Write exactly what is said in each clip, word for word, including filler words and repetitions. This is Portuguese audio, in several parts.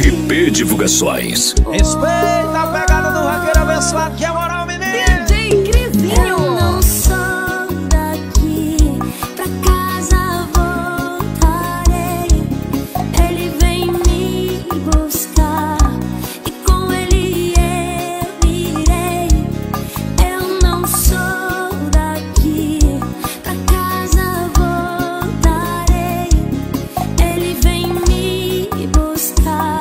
R P Divulgações. Respeita a pegada do raqueiro abençoado, que é moral, menino. D J Crisinho. Eu não sou daqui, pra casa voltarei. Ele vem me buscar e com ele eu irei. Eu não sou daqui, pra casa voltarei. Ele vem me buscar.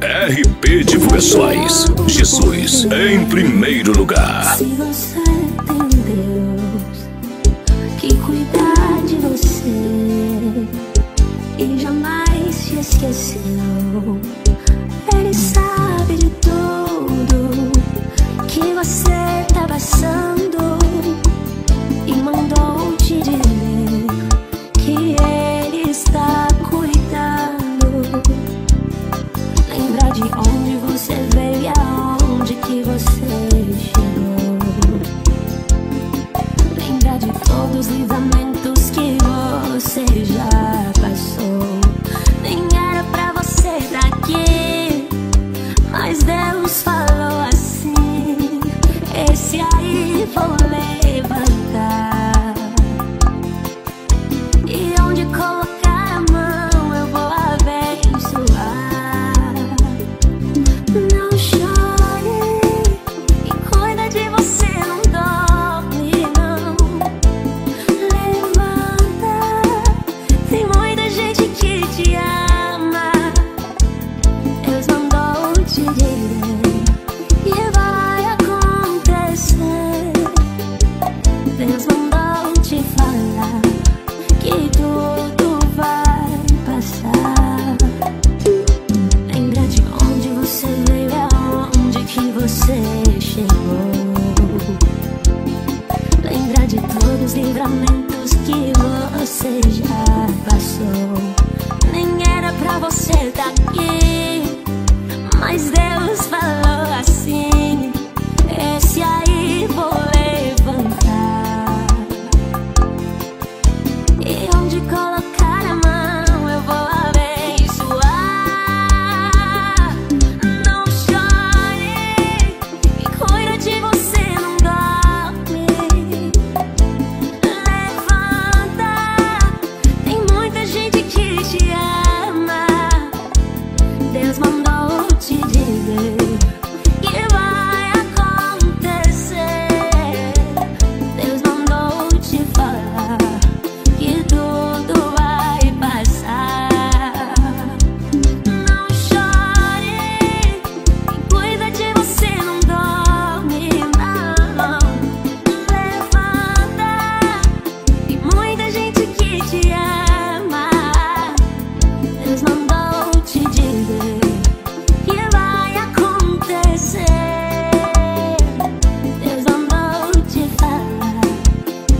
R P Divulgações, Jesus em primeiro lugar. Se você tem Deus que cuidar de você e jamais te esqueceu, Ele sabe de tudo que você tá passando e mandou te dizer que Ele está de onde você veio e aonde que você chegou. daqui. Mas Deus falou assim: esse aí vou levantar. E onde colocar a mão eu vou abençoar. Não chore, que cuida de você não dorme. Levanta, tem muita gente que te ama. Deus mandou te dizer que vai acontecer. Deus mandou te falar que tudo vai passar. Não chore, quem cuida de você não dorme, não. Levanta, tem muita gente que te ama. Deus mandou te dizer que vai acontecer. Deus mandou te falar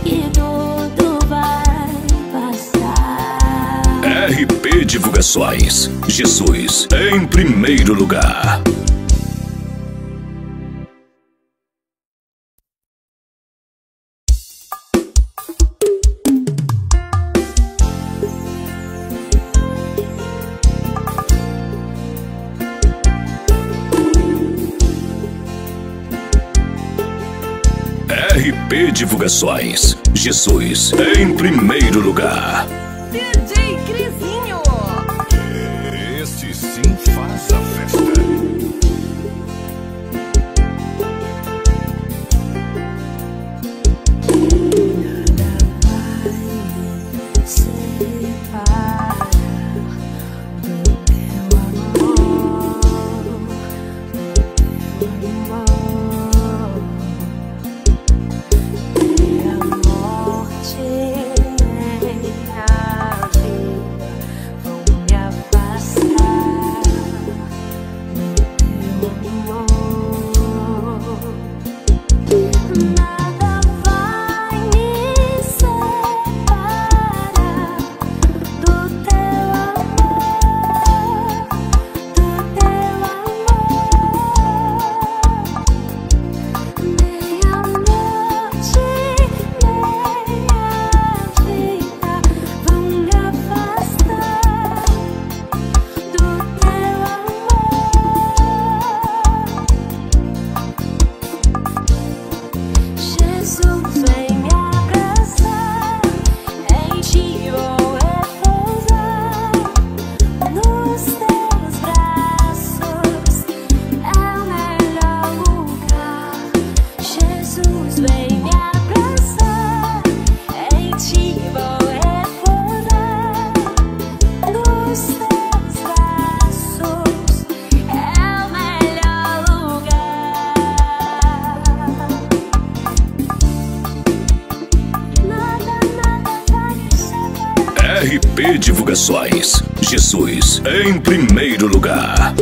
que tudo vai passar. R P Divulgações, Jesus em primeiro lugar. R P Divulgações, Jesus em primeiro lugar. D J Crisinho, este sim faz a festa. Nada vai me separar do teu amor, do teu amor. R P Divulgações, Jesus em primeiro lugar.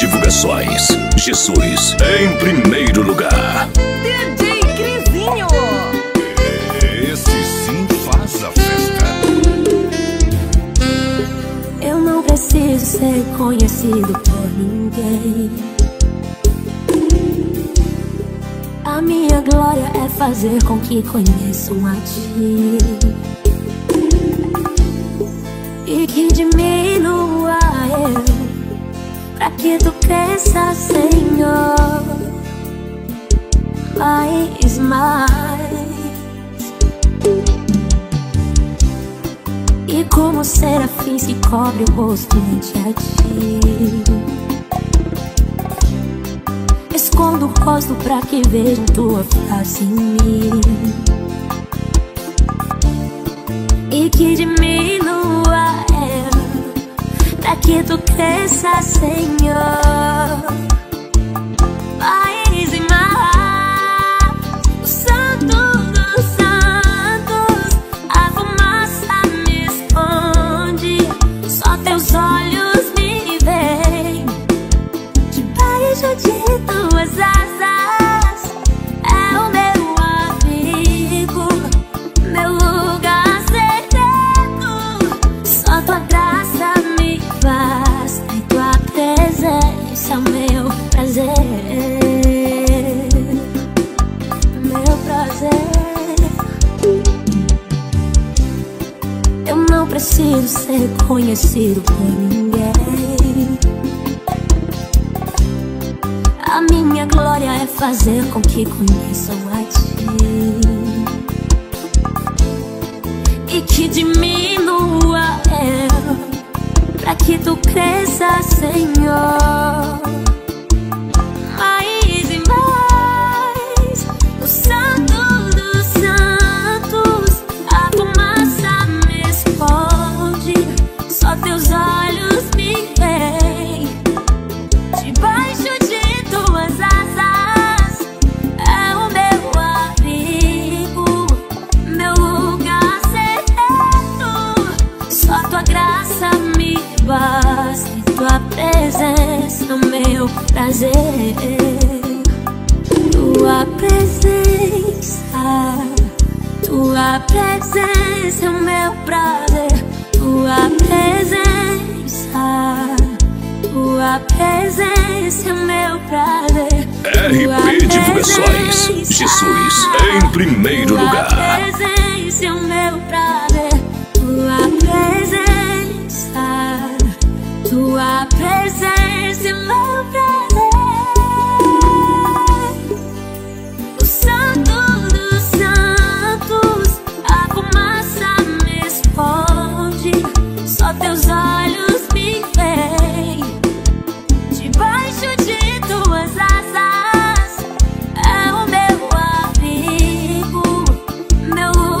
Divulgações, Jesus em primeiro lugar. D J Crisinho. Esse sim faz a festa. Eu não preciso ser conhecido por ninguém. A minha glória é fazer com que conheçam a ti e que diminua eu, pra que tu cresça, Senhor, mais, mais. E como serafins que cobre o rosto ante a ti, escondo o rosto pra que vejam tua face em mim e que diminua eu, pra que tu cresça, Senhor, mais e mais. O Santo dos Santos, a fumaça me esconde, só teus olhos me veem, debaixo de tuas asas é o meu abrigo, meu lugar secreto, só tua graça me faz. Esse é o meu prazer, meu prazer. Eu não preciso ser conhecido por ninguém. A minha glória é fazer com que conheçam a ti e que diminua eu, pra que tu cresça, Senhor, mais e mais. O Santo dos Santos, a fumaça me esconde, só teus olhos me veem, debaixo de tuas asas é o meu abrigo, meu lugar secreto, só tua graça me basta tua presença, meu prazer. Tua presença, tua presença, meu prazer. Tua presença, tua presença, meu prazer. R P Divulgações, Jesus em primeiro lugar. Tua presença, meu prazer. Tua presença, tua presença é meu prazer. O Santo dos Santos, a fumaça me esconde, só teus olhos me veem, debaixo de tuas asas é o meu abrigo, meu lugar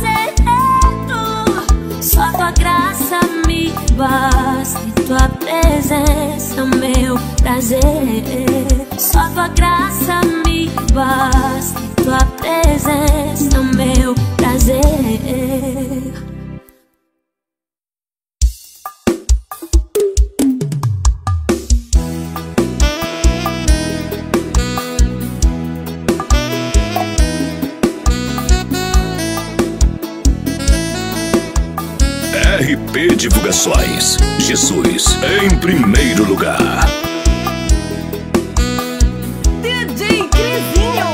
secreto, só tua graça me basta. Tua presença, meu prazer. Só tua graça me basta. Tua presença, meu prazer. R P Divulgações, Jesus em primeiro lugar. D J Crisinho.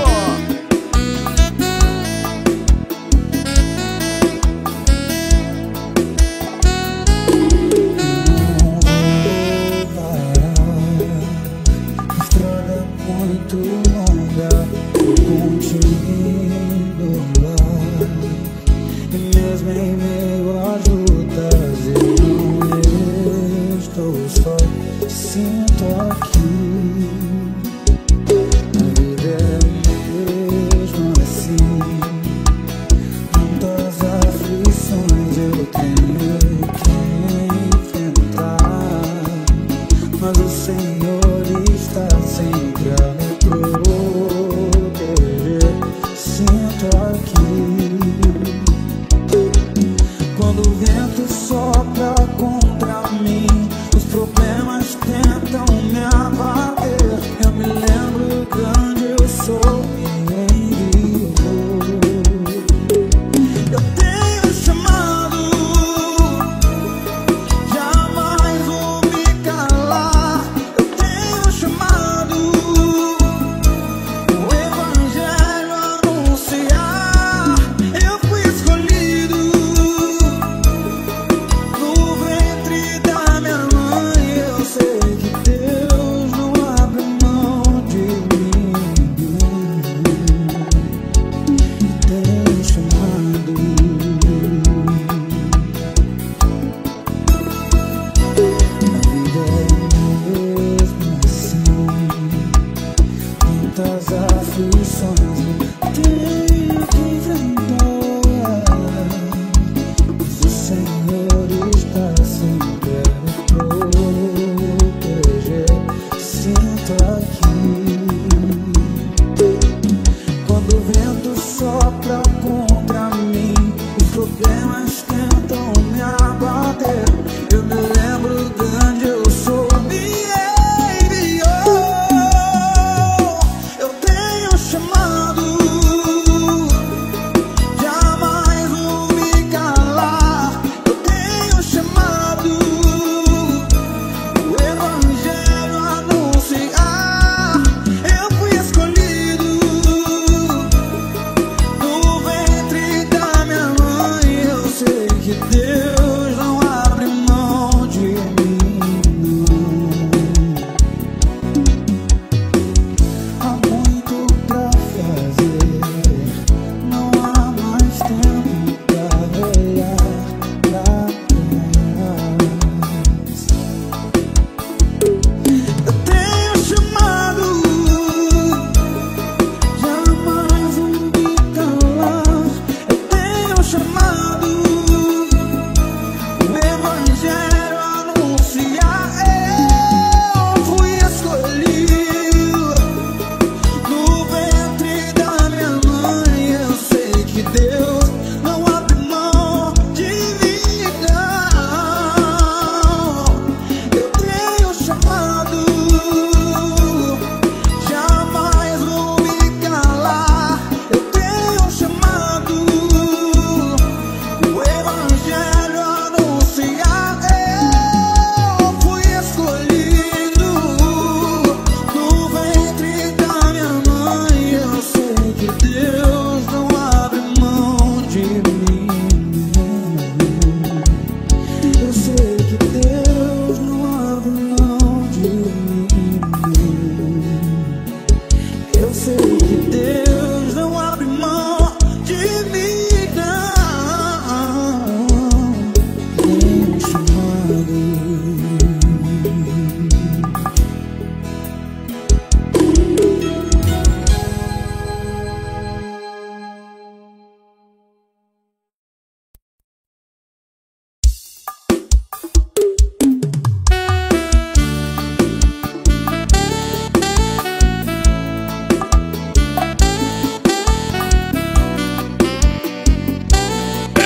Estrada muito longa, continuo lá, mesmo em meio a sinto aqui, a vida é mesmo assim. Tantas aflições eu tenho que enfrentar, mas o Senhor está sempre a me proteger. Sinto aqui, quando o vento sopra contra mim, os problemas tentam me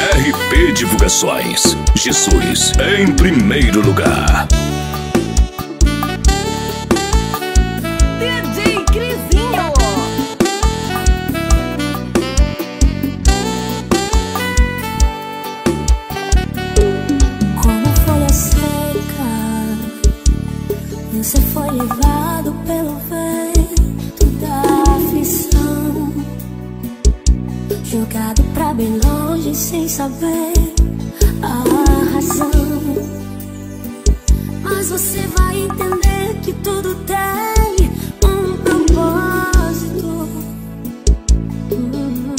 R P Divulgações, Jesus em primeiro lugar. D J Crisinho. Como folha seca, você foi levado pelo vento da aflição, jogado pra bem longe sem saber a razão. Mas você vai entender que tudo tem um propósito. hum.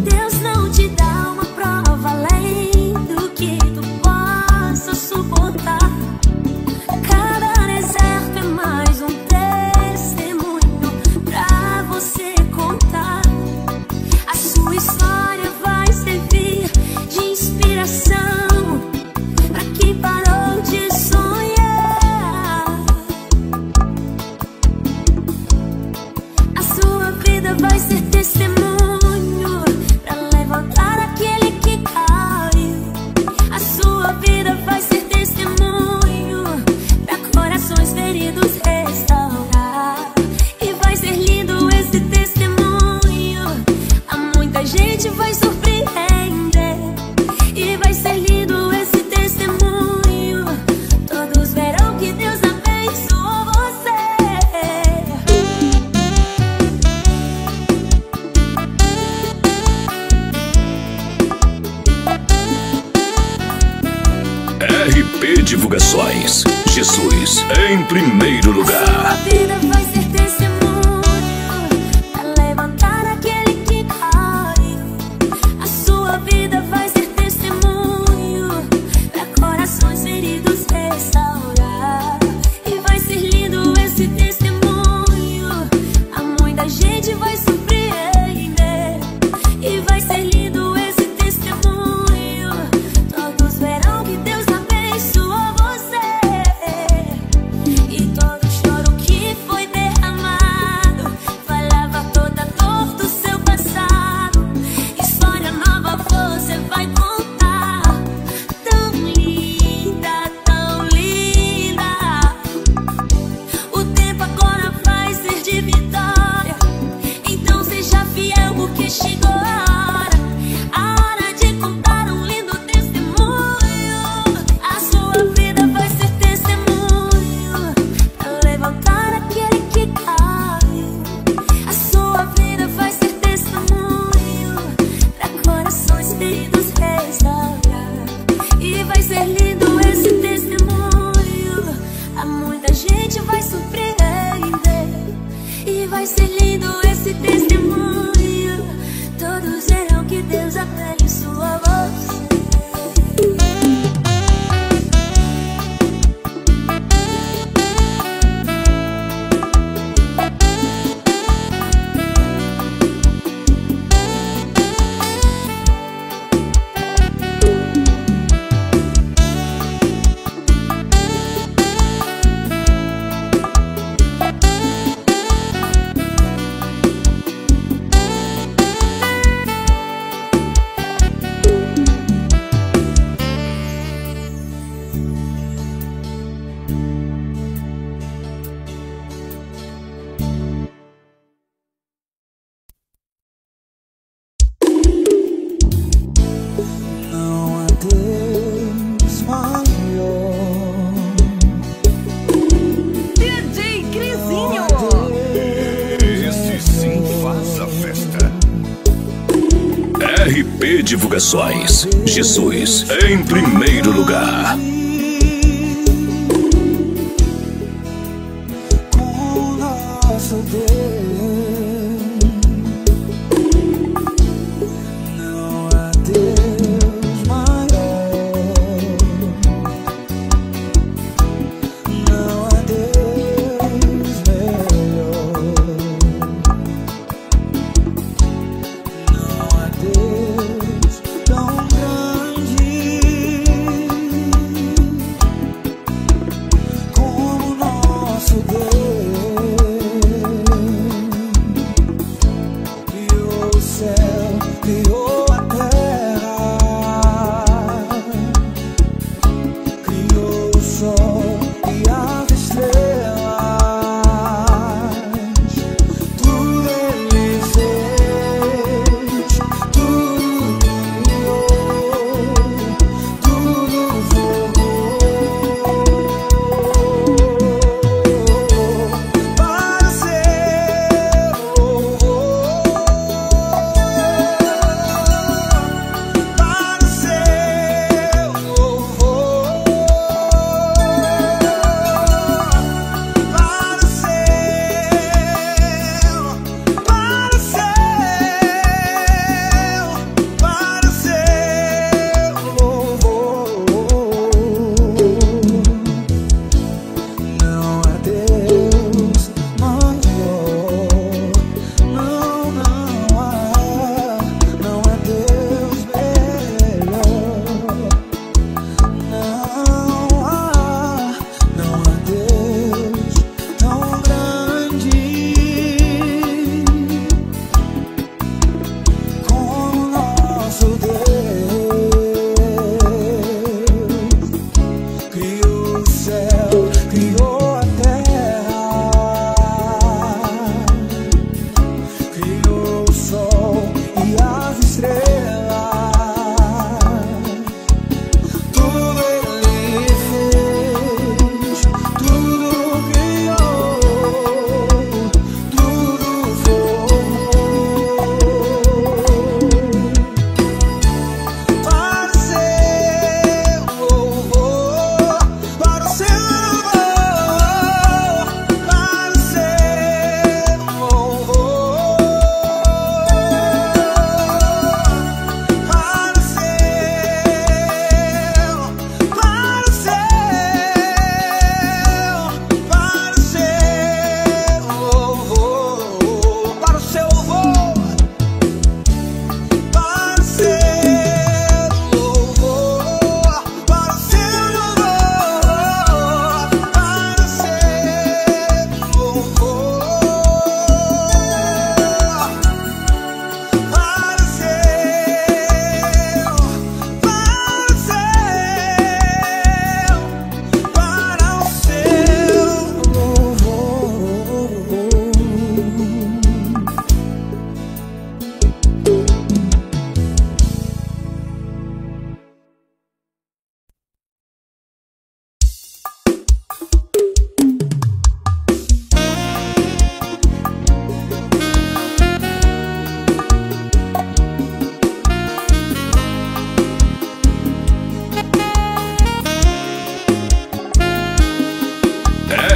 Deus não te dá uma prova além do que tu possa suportar. Cada deserto é mais um testemunho pra você contar. Sua história vai servir de inspiração pra quem parou de sonhar. A sua vida vai ser testemunho pra levantar aquele que caiu. A sua vida vai ser testemunho pra corações feridos restaurar. E vai ser lindo esse testemunho. A gente vai surpreender e vai ser lindo esse testemunho. Todos verão que Deus abençoou você. R P Divulgações, Jesus em primeiro lugar. E todo choro que foi derramado restaurar. E vai ser lindo esse testemunho. A muita gente vai surpreender. E vai ser lindo esse testemunho. Todos verão que Deus acolhe em sua voz. R P Divulgações, Jesus em primeiro lugar. Com nosso Deus, não há Deus maior, não há Deus melhor, não há Deus. Thank you.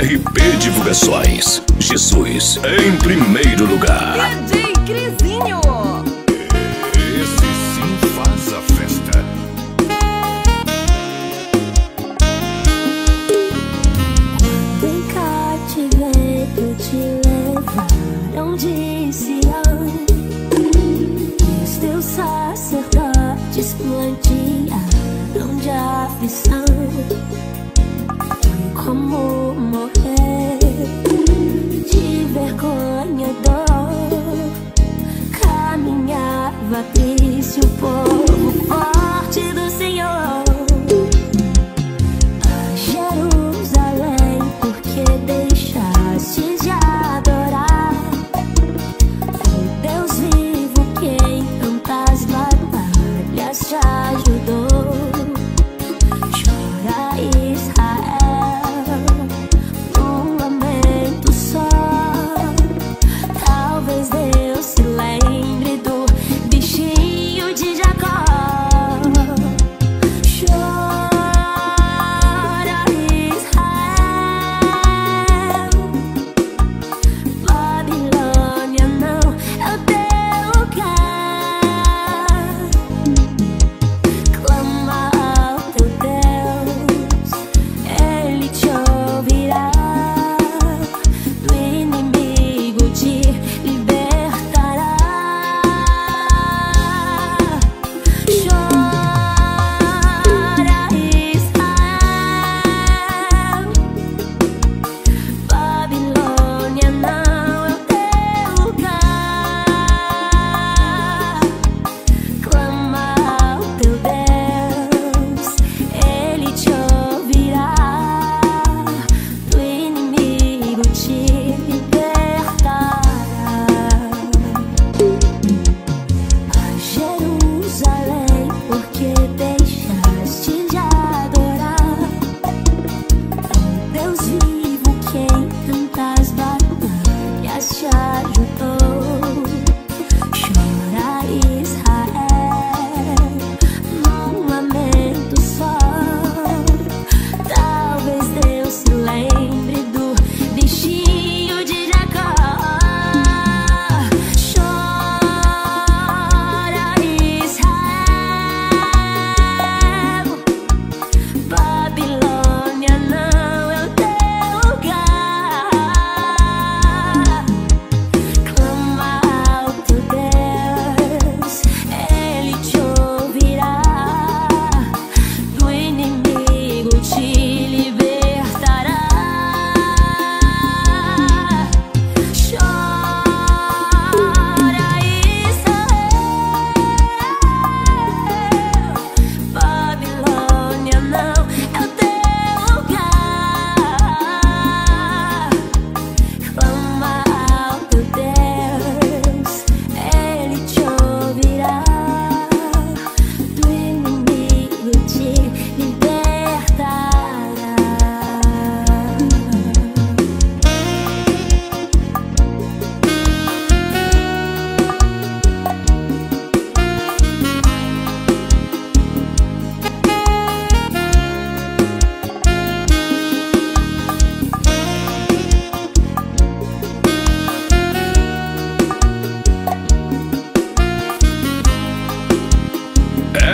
R P Divulgações, Jesus em primeiro lugar. D J Crisinho. Esse sim faz a festa. Vem cá, te vejo, te levar onde se ama. Os teus sacerdotes plantiam onde a aflição. Como morrer de vergonha e dor. Caminhava triste o povo forte do Senhor a Jerusalém, porque deixaste de adorar o Deus vivo, quem tantas batalhas te ajudou. Chora, Israel,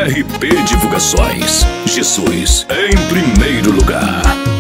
R P Divulgações, Jesus em primeiro lugar.